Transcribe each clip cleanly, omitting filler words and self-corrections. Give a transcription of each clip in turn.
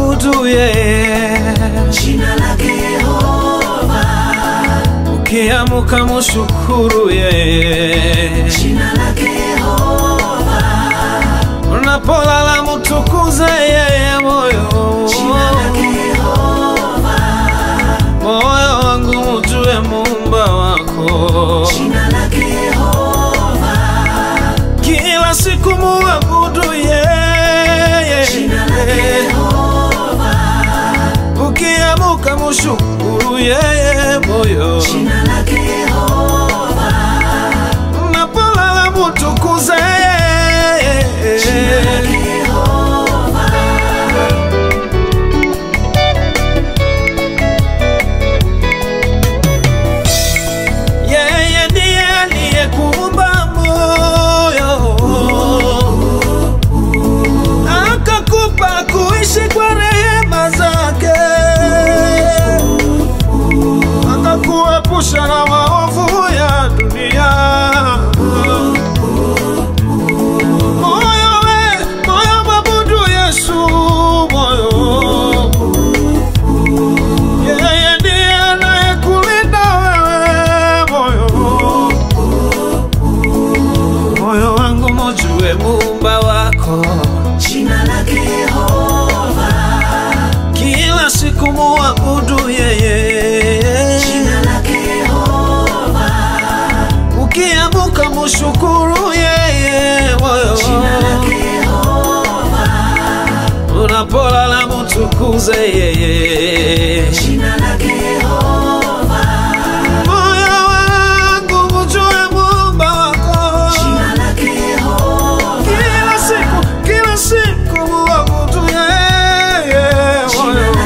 tuabuduye jina lake Yehova. Ukiamuka mshukuru yeye jina lake Yehova. Unapolala mtukuze yeye moyo jina lake Yehova. Moyo wangu mjue Muumba wako jina lake Yehova. Kila siku muabudu yeye jina lake Yehova. Ukiamuka mshukuru yeye moyo jina lake Yehova. Unapolala mtukuze yeye jina lake Yehova. Yeye ndiye aliyekuumba moyo kuishi kwa rehema zake, akakuepusha na maovu ya dunia. Moyo mwabudu Yesu moyo. Yeye ndiye anayekulinda wewe moyo. Moyo wangu mjue Muumba wako jina lake Yehova. Kumuabudu yeye jina lake Yehova. Ukiamuka mshukuru yeye jina lake Yehova. Unapolala mtukuze yeye jina lake Yehova. Moyo wangu mjue Muumba wako jina lake Yehova. Kila siku muabudu yeye jina lake Yehova.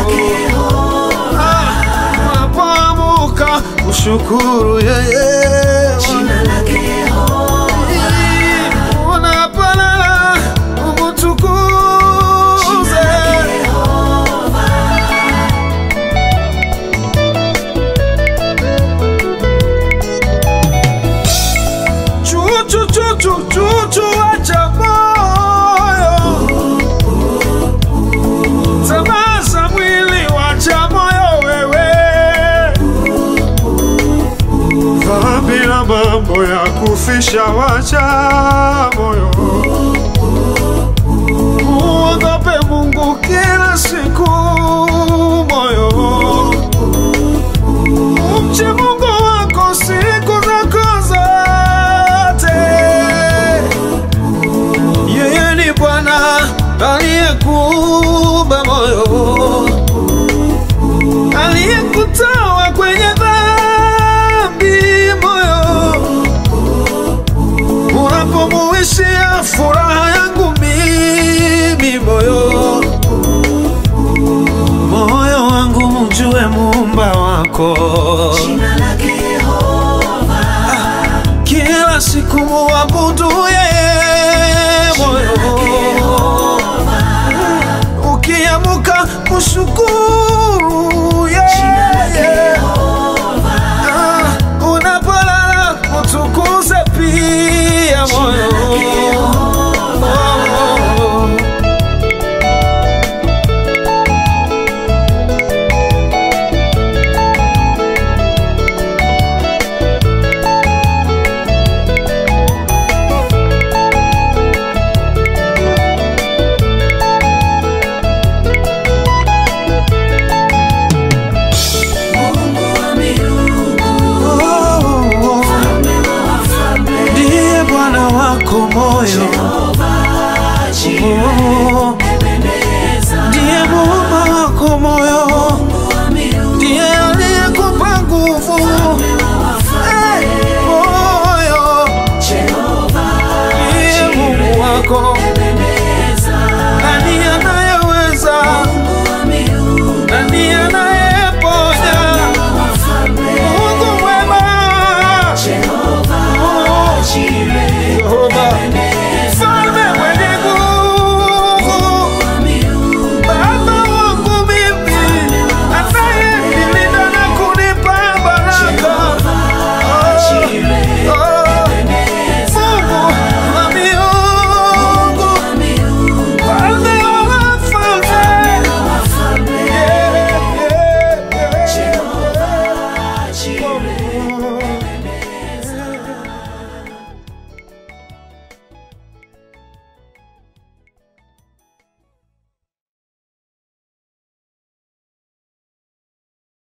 Shukuru yeye jina lake Yehova. Unapolala mtukuze Yehova. Chu acha moyo. Tabaza mwili wacha moyo wewe. Bila mambo ya kufisha wacha moyo. Muogope Mungu kila siku moyo. Mche Mungu wako siku zako zote. Yeye ni Bwana aliyekuumba moyo, aliyekutoa kwenye furaha yangu mimi moyo. Moyo wangu mjue Muumba wako jina lake Yehova. Kila siku muabudu yeye moyo. Ukiamuka mshukuru yeye jina lake Yehova. Unapolala mtukuze pia moyo.